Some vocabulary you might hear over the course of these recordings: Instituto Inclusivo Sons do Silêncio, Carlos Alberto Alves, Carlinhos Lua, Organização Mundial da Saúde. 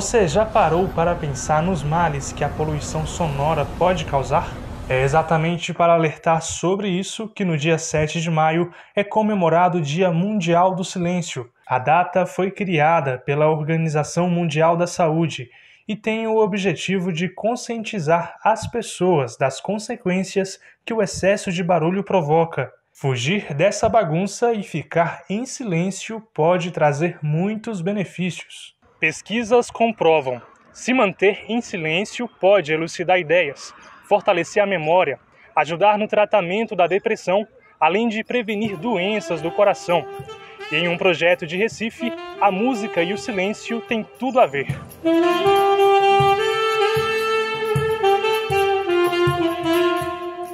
Você já parou para pensar nos males que a poluição sonora pode causar? É exatamente para alertar sobre isso que no dia 7 de maio é comemorado o Dia Mundial do Silêncio. A data foi criada pela Organização Mundial da Saúde e tem o objetivo de conscientizar as pessoas das consequências que o excesso de barulho provoca. Fugir dessa bagunça e ficar em silêncio pode trazer muitos benefícios. Pesquisas comprovam: se manter em silêncio pode elucidar ideias, fortalecer a memória, ajudar no tratamento da depressão, além de prevenir doenças do coração. E em um projeto de Recife, a música e o silêncio têm tudo a ver.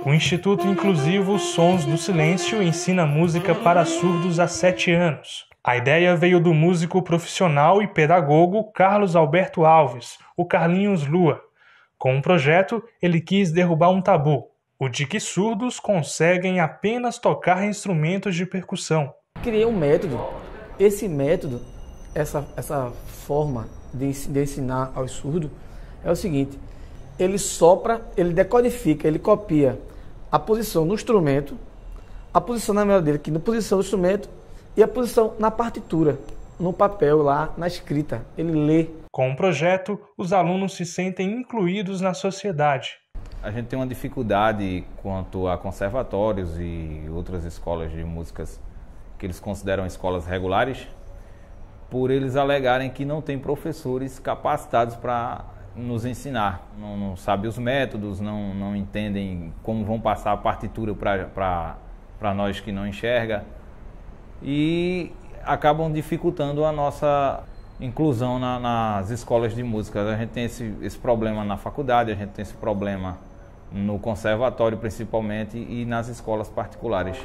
O Instituto Inclusivo Sons do Silêncio ensina música para surdos há 7 anos. A ideia veio do músico profissional e pedagogo Carlos Alberto Alves, o Carlinhos Lua. Com o projeto, ele quis derrubar um tabu, o de que surdos conseguem apenas tocar instrumentos de percussão. Criei um método. Esse método, essa forma de ensinar ao surdo é o seguinte: ele sopra, ele decodifica, ele copia a posição no instrumento, a posição na melodia aqui, na posição do instrumento e a posição na partitura, no papel lá, na escrita. Ele lê. Com o projeto, os alunos se sentem incluídos na sociedade. A gente tem uma dificuldade quanto a conservatórios e outras escolas de músicas que eles consideram escolas regulares, por eles alegarem que não tem professores capacitados para nos ensinar, não sabem os métodos, não entendem como vão passar a partitura para nós que não enxerga, e acabam dificultando a nossa inclusão nas escolas de música. A gente tem esse problema na faculdade, a gente tem esse problema no conservatório principalmente e nas escolas particulares.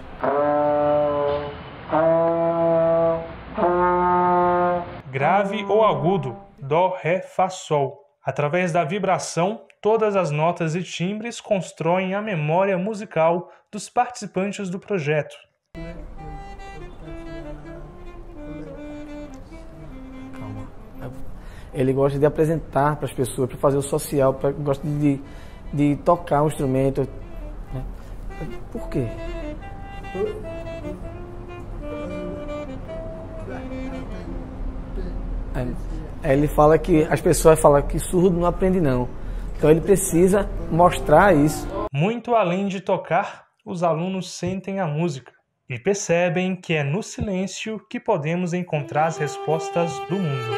Grave ou agudo, dó, ré, fá, sol. Através da vibração, todas as notas e timbres constroem a memória musical dos participantes do projeto. Calma. Ele gosta de apresentar para as pessoas, para fazer o social, gosta de tocar um instrumento. Por quê? Aí ele fala que as pessoas falam que surdo não aprende não, então ele precisa mostrar isso. Muito além de tocar, os alunos sentem a música e percebem que é no silêncio que podemos encontrar as respostas do mundo.